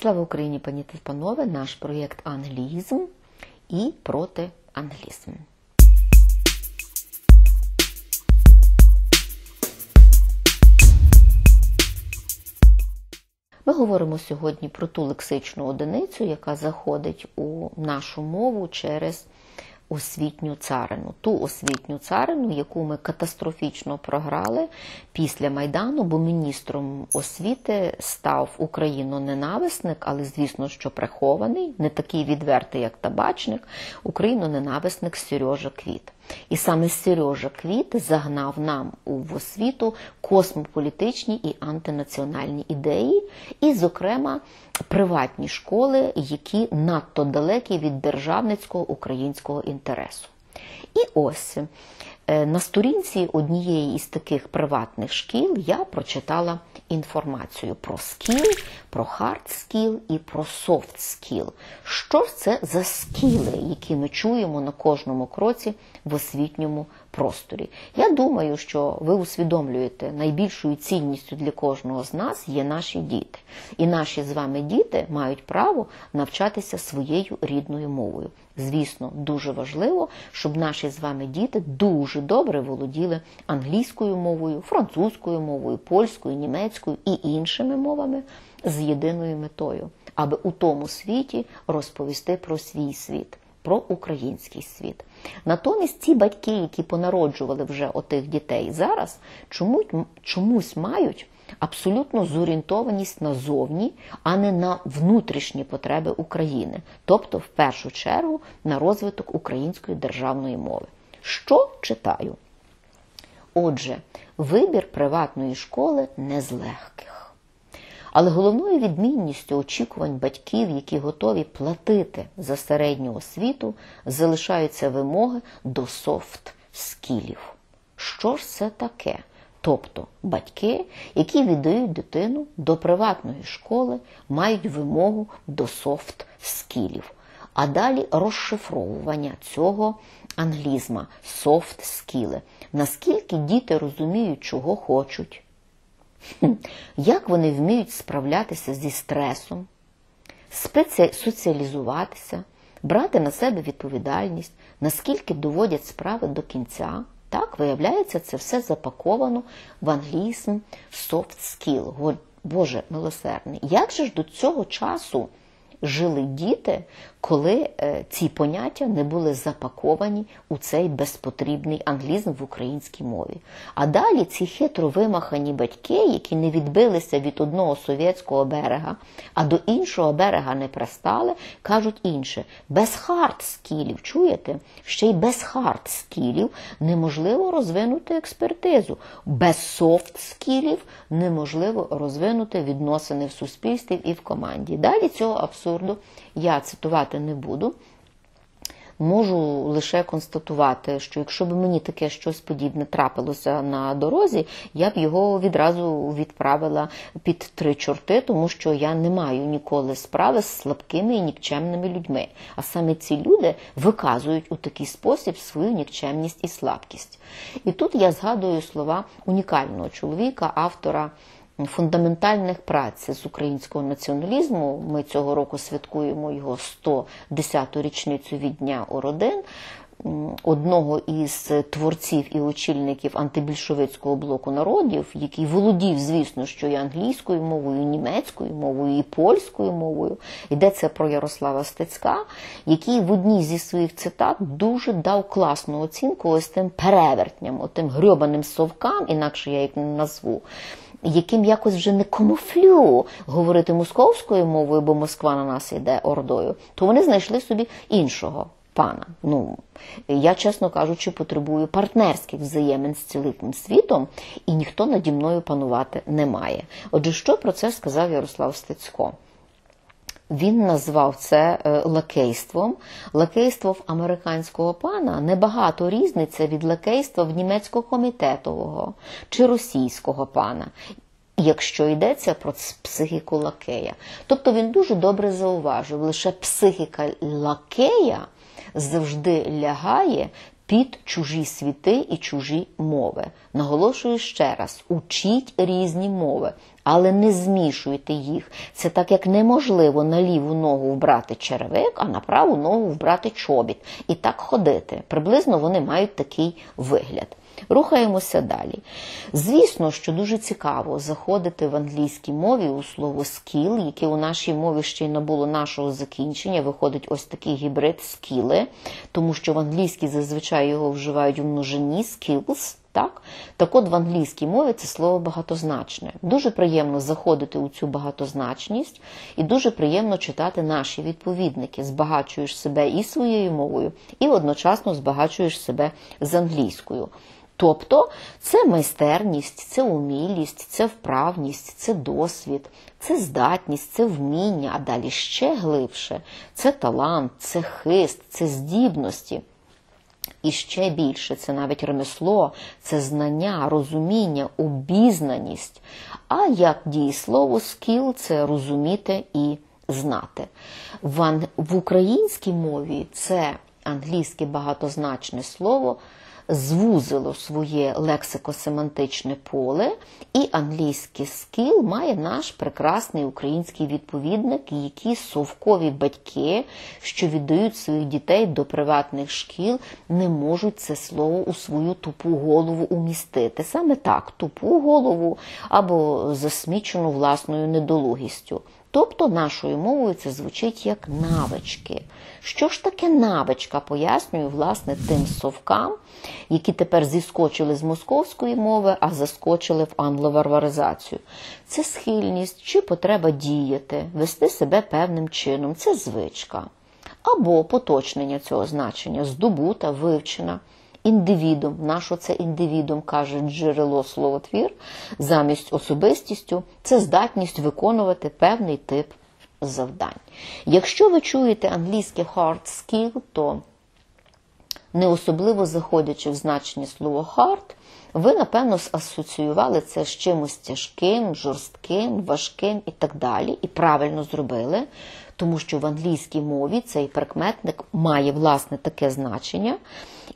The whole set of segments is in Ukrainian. Слава Україні, пані та панове, наш проєкт «Англізм» і «Протианглізм». Ми говоримо сьогодні про ту лексичну одиницю, яка заходить у нашу мову через освітню царину. Ту освітню царину, яку ми катастрофічно програли після Майдану, бо міністром освіти став україноненависник, але, звісно, що прихований, не такий відвертий, як Табачник, україноненависник Сережа Квіт. І саме Сережа Квіт загнав нам в освіту космополітичні і антинаціональні ідеї, і, зокрема, приватні школи, які надто далекі від державницького українського інтересу. І ось на сторінці однієї із таких приватних шкіл я прочитала інформацію про скіл, про хард-скіл і про софт-скіл. Що ж це за скіли, які ми чуємо на кожному кроці в освітньому просторі? Я думаю, що ви усвідомлюєте, найбільшою цінністю для кожного з нас є наші діти. І наші з вами діти мають право навчатися своєю рідною мовою. Звісно, дуже важливо, щоб наші з вами діти дуже добре володіли англійською мовою, французькою мовою, польською, німецькою і іншими мовами з єдиною метою, аби у тому світі розповісти про свій світ, про український світ. Натомість ці батьки, які понароджували вже отих дітей зараз, чомусь мають абсолютно зорієнтованість на зовні, а не на внутрішні потреби України, тобто, в першу чергу, на розвиток української державної мови. Що читаю? Отже, вибір приватної школи не з легких. Але головною відмінністю очікувань батьків, які готові платити за середню освіту, залишаються вимоги до софт-скілів. Що ж це таке? Тобто, батьки, які віддають дитину до приватної школи, мають вимогу до софт-скілів. А далі розшифровування цього англізма – софт-скіли. Наскільки діти розуміють, чого хочуть, як вони вміють справлятися зі стресом, соціалізуватися, брати на себе відповідальність, наскільки доводять справи до кінця. Так, виявляється, це все запаковано в англійський soft skill. Боже милосердний, як же ж до цього часу жили діти, коли ці поняття не були запаковані у цей безпотрібний англізм в українській мові? А далі ці хитро вимахані батьки, які не відбилися від одного совєтського берега, а до іншого берега не пристали, кажуть інше. Без хард-скілів, чуєте? Ще й без хард-скілів неможливо розвинути експертизу. Без софт-скілів неможливо розвинути відносини в суспільстві і в команді. Далі цього абсолютно я цитувати не буду, можу лише констатувати, що якщо б мені таке щось подібне трапилося на дорозі, я б його відразу відправила під три чорти, тому що я не маю ніколи справи з слабкими і нікчемними людьми. А саме ці люди виказують у такий спосіб свою нікчемність і слабкість. І тут я згадую слова унікального чоловіка, автора фундаментальних праць з українського націоналізму. Ми цього року святкуємо його 110-ту річницю від Дня Орден, одного із творців і очільників антибільшовицького блоку народів, який володів, звісно, що і англійською мовою, і німецькою мовою, і польською мовою. Йдеться про Ярослава Стецька, який в одній зі своїх цитат дуже дав класну оцінку ось тим перевертням, отим грьобаним совкам, інакше я їх не назву, яким якось вже не камуфлю говорити московською мовою, бо Москва на нас йде ордою, то вони знайшли собі іншого пана. Ну, я, чесно кажучи, потребую партнерських взаємин з цілим світом, і ніхто наді мною панувати не має. Отже, що про це сказав Ярослав Стецько? Він назвав це лакейством. Лакейство в американського пана небагато різниця від лакейства в німецько-комітетового чи російського пана, якщо йдеться про психіку лакея. Тобто він дуже добре зауважив, лише психіка лакея завжди лягає під чужі світи і чужі мови. Наголошую ще раз, учіть різні мови, але не змішуйте їх. Це так, як неможливо на ліву ногу вбрати черевик, а на праву ногу вбрати чобіт. І так ходити. Приблизно вони мають такий вигляд. Рухаємося далі. Звісно, що дуже цікаво заходити в англійській мові у слово «скіл», яке у нашій мові ще й набуло нашого закінчення, виходить ось такий гібрид «скіли», тому що в англійській зазвичай його вживають у множині «skills». Так? Так от в англійській мові це слово багатозначне. Дуже приємно заходити у цю багатозначність і дуже приємно читати наші відповідники. Збагачуєш себе і своєю мовою, і одночасно збагачуєш себе з англійською. Тобто це майстерність, це умілість, це вправність, це досвід, це здатність, це вміння, а далі ще глибше. Це талант, це хист, це здібності. І ще більше, це навіть ремесло, це знання, розуміння, обізнаність. А як дієслово «скіл» – це розуміти і знати. В українській мові це англійське багатозначне слово звузило своє лексико-семантичне поле, і англійський «скіл» має наш прекрасний український відповідник, які совкові батьки, що віддають своїх дітей до приватних шкіл, не можуть це слово у свою тупу голову умістити. Саме так, тупу голову або засмічену власною недолугістю. Тобто нашою мовою це звучить як навички. Що ж таке навичка, пояснюю, власне, тим совкам, які тепер зіскочили з московської мови, а заскочили в англоварваризацію. Це схильність чи потреба діяти, вести себе певним чином. Це звичка. Або поточнення цього значення, здобута, вивчена. Індивідом, на що це індивідом, каже джерело словотвір, замість особистістю, це здатність виконувати певний тип завдань. Якщо ви чуєте англійське hard skill, то не особливо заходячи в значення слова hard, ви, напевно, асоціювали це з чимось тяжким, жорстким, важким і так далі, і правильно зробили, тому що в англійській мові цей прикметник має, власне, таке значення,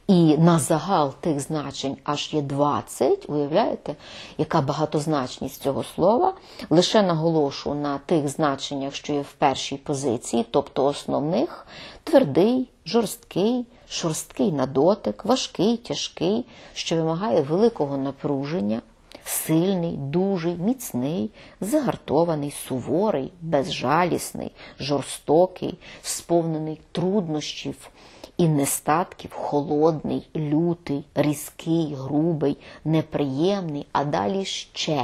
і на загал тих значень аж є 20, уявляєте, яка багатозначність цього слова. Лише наголошу на тих значеннях, що є в першій позиції, тобто основних – твердий, жорсткий, шорсткий на дотик, важкий, тяжкий, що вимагає великого напруження, сильний, дужий, міцний, загартований, суворий, безжалісний, жорстокий, сповнений труднощів і нестатків, холодний, лютий, різкий, грубий, неприємний, а далі ще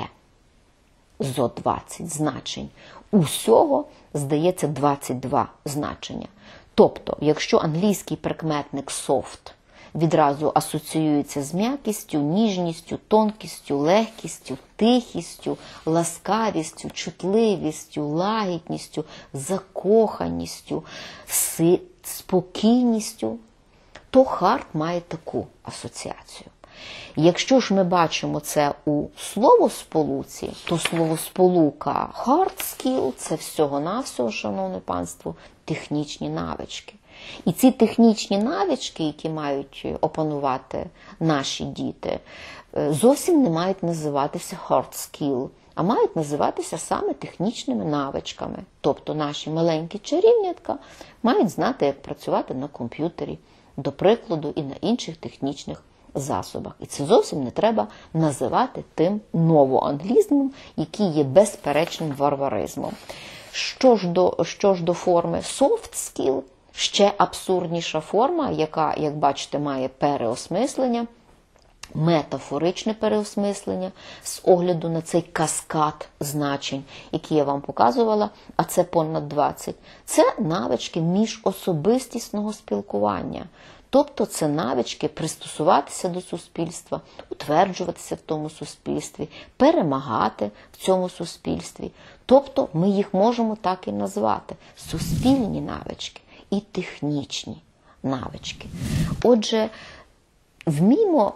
зо 20 значень. Усього, здається, 22 значення. Тобто, якщо англійський прикметник «soft» відразу асоціюється з м'якістю, ніжністю, тонкістю, легкістю, тихістю, ласкавістю, чутливістю, лагідністю, закоханістю, спокійністю, то хард має таку асоціацію. Якщо ж ми бачимо це у словосполуці, то словосполука hard skill – це всього-навсього, шановне панство, технічні навички. І ці технічні навички, які мають опанувати наші діти, зовсім не мають називатися hard skill, а мають називатися саме технічними навичками. Тобто наші маленькі чарівнятка мають знати, як працювати на комп'ютері, до прикладу, і на інших технічних засобах. І це зовсім не треба називати тим новоанглізмом, який є безперечним варваризмом. Що ж до форми soft skill, ще абсурдніша форма, яка, як бачите, має переосмислення, метафоричне переосмислення з огляду на цей каскад значень, які я вам показувала, а це понад 20. Це навички міжособистісного спілкування. Тобто це навички пристосуватися до суспільства, утверджуватися в тому суспільстві, перемагати в цьому суспільстві. Тобто ми їх можемо так і назвати – суспільні навички і технічні навички. Отже, вміємо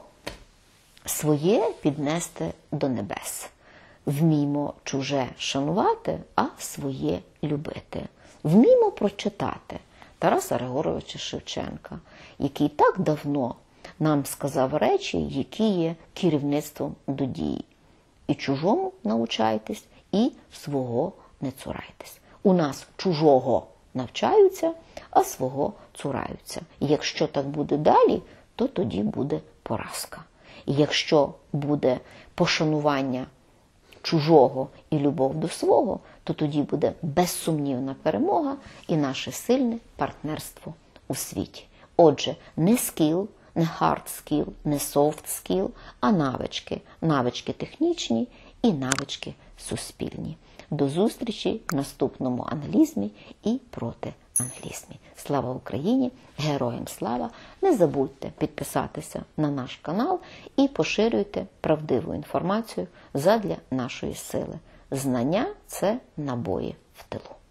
своє піднести до небес. Вміємо чуже шанувати, а своє любити. Вміємо прочитати Тараса Регоровича Шевченка, який так давно нам сказав речі, які є керівництвом до дії. І чужому навчайтесь, і свого не цурайтесь. У нас чужого навчаються, а свого цураються. І якщо так буде далі, то тоді буде поразка. І якщо буде пошанування чужого і любов до свого, то тоді буде безсумнівна перемога і наше сильне партнерство у світі. Отже, не скіл, не хард скіл, не софт скіл, а навички. Навички технічні і навички суспільні. До зустрічі в наступному англізмі і протианглізмі. Слава Україні! Героям слава! Не забудьте підписатися на наш канал і поширюйте правдиву інформацію задля нашої сили. Знання – це набої в тилу.